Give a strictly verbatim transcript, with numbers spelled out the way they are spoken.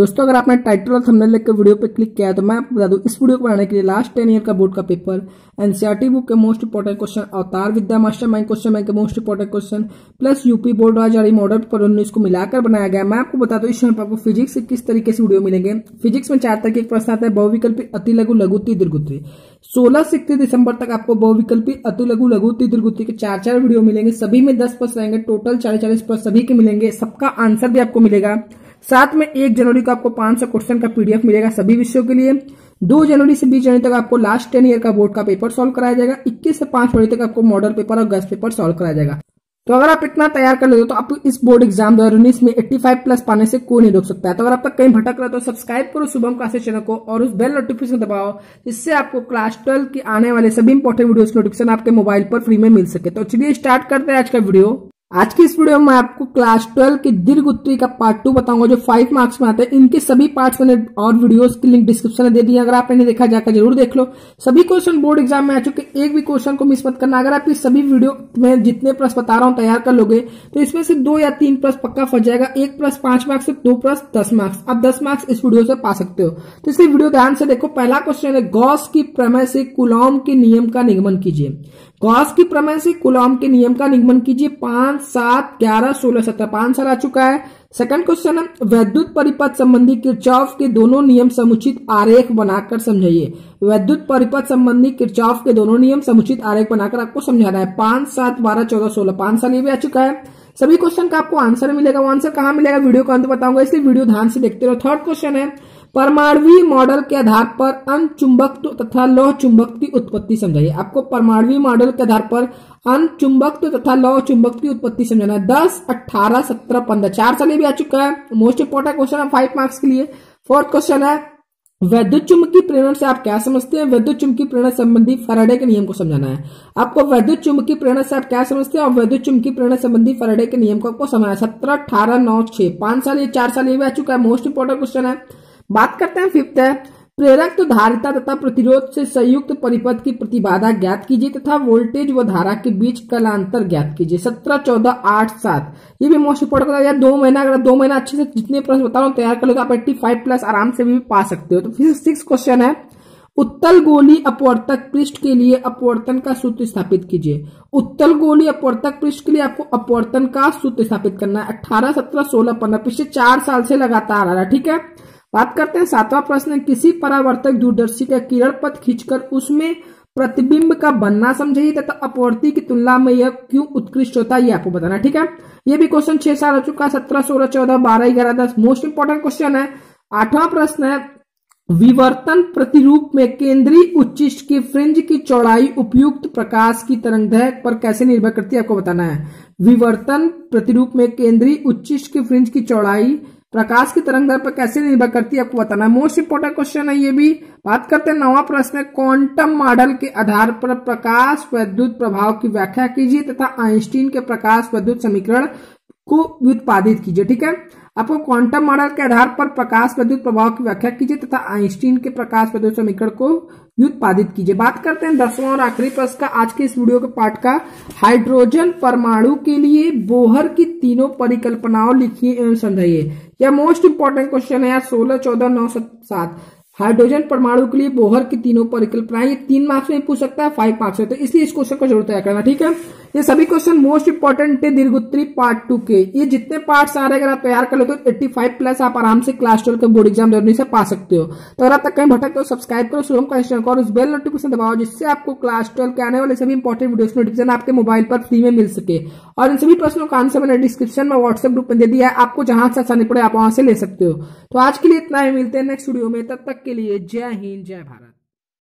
दोस्तों अगर आपने टाइटल और थंबनेल देखकर वीडियो पर क्लिक किया तो मैं आपको बता दूं इस वीडियो को बनाने के लिए लास्ट टेन ईयर का बोर्ड का पेपर, एनसीईआरटी बुक के most important question, Avatar Vidya mastermind question bank के most important question plus UP board जारी मॉडल पर उन्नीस को मिलाकर बनाया गया। मैं आपको बता दूं इस चैनल पर आपको फिजिक्स से किस तरीके से वीडियो मिलेंगे। फिजिक्स में चार तरह के प्रश्न आता है, बहुविकल्पी, अति लघु, लघुत्तरी, दीर्घोत्तरी। सोलह से इकतीस दिसंबर तक आपको बहुविकल्पी, अति लघु, लघुत्तरी, दीर्घोत्तरी के चार चार वीडियो मिलेंगे। सभी में दस प्रश्न आएंगे, टोटल चालीस चालीस प्रश्न सभी के मिलेंगे। सबका आंसर भी आपको मिलेगा। साथ में एक जनवरी को आपको पांच सौ क्वेश्चन का पीडीएफ मिलेगा सभी विषयों के लिए। दो जनवरी से बीस जनवरी तक आपको लास्ट टेन ईयर का बोर्ड का पेपर सॉल्व कराया जाएगा। इक्कीस से पांच फरवरी तक आपको मॉडल पेपर और गैस पेपर सॉल्व कराया जाएगा। तो अगर आप इतना तैयार कर लेते हो तो आप इस बोर्ड एग्जाम दो हजार उन्नीस में पचासी प्लस पाने से कोई नहीं रोक सकता है। तो अगर आप तक कहीं भटक रहे हो तो सब्सक्राइब करो शुभम क्लासेस चैनल को और उस बेल नोटिफिकेशन दबाओ, जिससे आपको क्लास ट्वेल्व की आने वाले सभी इंपॉर्टेंट वीडियो की नोटिफिकेशन आपके मोबाइल पर फ्री में मिल सके। तो चलिए स्टार्ट करते हैं आज का वीडियो। आज की इस वीडियो में मैं आपको क्लास ट्वेल्व की दीर्घ उत्तरी का पार्ट टू बताऊंगा जो फाइव मार्क्स में आता है। इनके सभी पार्ट्स मैंने और वीडियोस की लिंक डिस्क्रिप्शन में दे दी है, अगर आपने देखा जाकर जरूर देख लो। सभी क्वेश्चन बोर्ड एग्जाम में आ चुके, एक भी क्वेश्चन को मिस मत करना। अगर आप इस सभी वीडियो में जितने प्रश्न बता रहा हूँ तैयार कर लोगे तो इसमें से दो या तीन प्रश्न पक्का फंस जाएगा। एक प्रश्न पांच मार्क्स से, दो प्रश्न दस मार्क्स। आप दस मार्क्स इस वीडियो से पा सकते हो, तो इसलिए वीडियो ध्यान से देखो। पहला क्वेश्चन है, गॉस की प्रमेय से कूलॉम के नियम का निगमन कीजिए। गॉस की प्रमेय से कूलॉम के नियम का निगमन कीजिए। पांच, सात, ग्यारह, सोलह, सत्रह, पांच साल आ चुका है। सेकंड क्वेश्चन है, वैद्युत परिपथ संबंधी किर्चॉफ के दोनों नियम समुचित आरेख बनाकर समझाइए। वैद्युत परिपथ संबंधी किर्चॉफ के दोनों नियम समुचित आरेख बनाकर आपको समझाना है। पांच, सात, बारह, चौदह, सोलह, पांच साल ये भी आ चुका है। सभी क्वेश्चन का आपको आंसर मिलेगा। वो आंसर कहाँ मिलेगा वीडियो का अंत बताऊंगा, इसलिए वीडियो ध्यान से देखते रहो। थर्ड क्वेश्चन है, परमाणवीय मॉडल के आधार पर अन चुंबक तथा लौह चुंबक की उत्पत्ति समझाइए। आपको परमाणवीय मॉडल के आधार पर अन चुंबक तथा लौह चुंबक की उत्पत्ति समझाना है। दस, अठारह, सत्रह, पंद्रह, चार साल भी आ चुका है। मोस्ट इंपोर्टेंट क्वेश्चन है फाइव मार्क्स के लिए। फोर्थ क्वेश्चन है, वैद्युत चुंबकीय प्रेरण से आप क्या समझते हैं। वैद्युत चुंबकीय प्रेरण संबंधी फैराडे के नियम को समझाना है। आपको वैद्युत चुंबकीय प्रेरण से आप क्या समझते हैं और वैद्युत चुंबकीय प्रेरण संबंधी फैराडे के नियम को आपको समझाना है। सत्रह, अठारह, नौ, छह, पांच साल ये, चार साल ये भी आ चुका है। मोस्ट इंपोर्टेंट क्वेश्चन है। बात करते हैं फिफ्थ है, प्रेरक तो धारिता तथा प्रतिरोध से संयुक्त परिपथ की प्रतिबाधा ज्ञात कीजिए तथा वोल्टेज व धारा के बीच कलांतर ज्ञात कीजिए। सत्रह, चौदह, आठ, सात ये भी मोस्ट इंपोर्टेंट है। दो महीना अगर दो महीना अच्छे से जितने प्रश्न बता रहा हूँ तैयार कर लो तो आप एट्टी फाइव प्लस आराम से भी पा सकते हो। तो फिर सिक्स क्वेश्चन है, उत्तल गोली अपवर्तक पृष्ठ के लिए अपवर्तन का सूत्र स्थापित कीजिए। उत्तल गोली अपवर्तक पृष्ठ के लिए आपको अपवर्तन का सूत्र स्थापित करना है। अठारह, सत्रह, सोलह, पंद्रह पिछले चार साल से लगातार आ रहा है, ठीक है। बात करते हैं सातवां प्रश्न, किसी परावर्तक दूरदर्शी का किरण पथ खींचकर उसमें प्रतिबिंब का बनना समझाइए तथा अपवर्ती की तुलना में यह क्यों उत्कृष्ट होता है ये आपको बताना, ठीक है। ये भी क्वेश्चन छह साल हो चुका है। सत्रह, सोलह, चौदह, बारह, ग्यारह, दस मोस्ट इंपोर्टेंट क्वेश्चन है। आठवां प्रश्न है, विवर्तन प्रतिरूप में केंद्रीय उच्चिष्ट की फ्रिंज की चौड़ाई उपयुक्त प्रकाश की तरंगदैर्घ्य पर कैसे निर्भर करती है आपको बताना है। विवर्तन प्रतिरूप में केंद्रीय उच्चिष्ट की फ्रिंज की चौड़ाई प्रकाश की तरंगदैर्घ्य पर कैसे निर्भर करती है आपको बताना है। मोस्ट इंपोर्टेंट क्वेश्चन है ये भी। बात करते हैं नौवां प्रश्न, क्वांटम मॉडल के आधार पर प्रकाश वैद्युत प्रभाव की व्याख्या कीजिए तथा आइंस्टीन के प्रकाश वैद्युत समीकरण को व्युत्पादित कीजिए, ठीक है। आपको क्वांटम मॉडल के आधार पर प्रकाश वैद्युत प्रभाव की व्याख्या कीजिए तथा आइंस्टीन के प्रकाश वैद्युत समीकरण को व्युत्पादित कीजिए। बात करते हैं दसवां और आखिरी प्रश्न का आज के इस वीडियो के पार्ट का, हाइड्रोजन परमाणु के लिए बोहर की तीनों परिकल्पनाओं लिखिए एवं समझाइए। यह मोस्ट इंपोर्टेंट क्वेश्चन है यार। सोलह, चौदह, नौ, सात हाइड्रोजन परमाणु के लिए बोहर की तीनों परिकल्पनाएं, ये तीन मार्क्स में पूछ सकता है, फाइव मार्क्स में, तो इसलिए इस क्वेश्चन को जरूर तैयार करना, ठीक है। ये सभी क्वेश्चन मोस्ट इंपोर्टेंट है दीर्घ उत्तरी पार्ट टू के। ये जितने पार्ट्स आ रहे हैं अगर आप तैयार कर लेते हो एट्टी फाइव प्लस आप आराम से क्लास ट्वेल्व के बोर्ड एग्जाम जर्नी से पा सकते हो। तो अगर आप तक कहीं भटकते हो सब्सक्राइब करो शुभम क्लासेस चैनल को और उस बेल नोटिफिकेशन दबाओ, जिससे आपको क्लास ट्वेल्व के आने वाले सभी इंपॉर्टेंट वीडियो की नोटिफिकेशन आपके मोबाइल पर फ्री में मिल सके। और इन सभी प्रश्नों का आंसर मैंने डिस्क्रिप्शन में व्हाट्सएप ग्रुप में दे दिया है, आपको जहां से आसानी पड़े आप वहां से ले सकते हो। तो आज के लिए इतना ही, मिलते हैं नेक्स्ट वीडियो में। तब तक के लिए जय हिंद, जय भारत।